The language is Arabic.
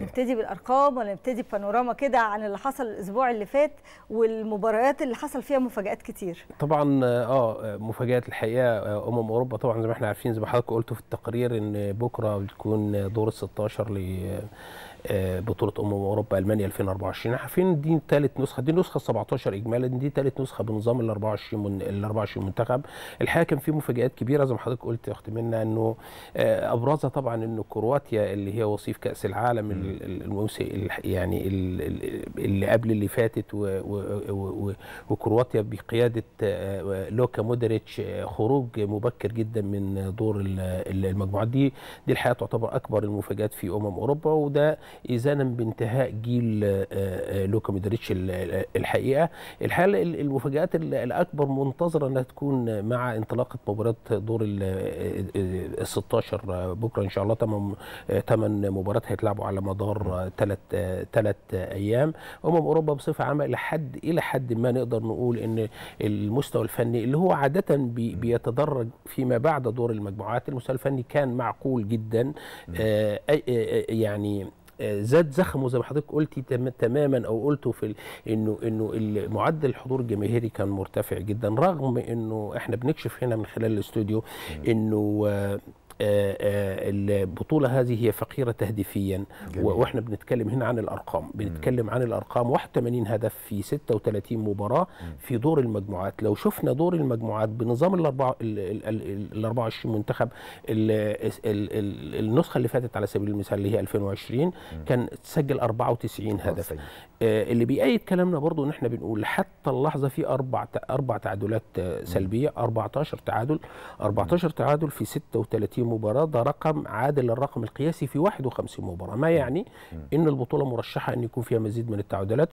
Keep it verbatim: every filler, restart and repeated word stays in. نبتدي بالارقام ولا نبتدي ببانوراما كده عن اللي حصل الاسبوع اللي فات والمباريات اللي حصل فيها مفاجآت كتير؟ طبعا اه مفاجآت الحقيقه. امم اوروبا طبعا زي ما احنا عارفين، زي ما حضرتك قلتوا في التقرير، ان بكره بتكون دور الستاشر ل بطوله امم اوروبا المانيا ألفين وأربعة وعشرين. عارفين دي ثالث نسخه، دي النسخه السبعتاشر اجمالا، دي ثالث نسخه بنظام ال أربعة وعشرين ال أربعة وعشرين منتخب. الحقيقه كان في مفاجآت كبيره زي ما حضرتك قلت يا اختي منى، انه ابرزها طبعا انه كرواتيا اللي هي وصيف كاس العالم الموسم يعني اللي قبل اللي فاتت، وكرواتيا بقياده لوكا مودريتش، خروج مبكر جدا من دور المجموعات. دي دي الحقيقه تعتبر اكبر المفاجآت في امم اوروبا، وده إذانا بانتهاء جيل لوكا مودريتش. الحقيقه الحاله المفاجآت الاكبر منتظره انها تكون مع انطلاقه مباريات دور ال ستاشر بكره ان شاء الله. ثمان مباريات هيتلعبوا على مدار ثلاث ايام. امم اوروبا بصفه عامه لحد الى حد ما نقدر نقول ان المستوى الفني اللي هو عاده بيتدرج فيما بعد دور المجموعات، المستوى الفني كان معقول جدا، يعني زاد زخمه زي ما حضرتك قلتي تماما او قلته في انه انه معدل الحضور الجماهيري كان مرتفع جدا، رغم انه احنا بنكشف هنا من خلال الاستوديو انه البطولة هذه هي فقيرة تهديفيا. واحنا بنتكلم هنا عن الأرقام، بنتكلم عن الأرقام واحد وثمانين هدف في ستة وثلاثين مباراة في دور المجموعات. لو شفنا دور المجموعات بنظام ال أربعة وعشرين منتخب، النسخة اللي فاتت على سبيل المثال اللي هي ألفين وعشرين كان تسجل أربعة وتسعين هدف. اللي بيأيد كلامنا برضو ان احنا بنقول حتى اللحظة في أربع أربع تعادلات سلبية، أربعتاشر تعادل، أربعتاشر تعادل في ستة وثلاثين مباراة، ده رقم عادل الرقم القياسي في واحد وخمسين مباراة، ما يعني ان البطولة مرشحة ان يكون فيها مزيد من التعادلات،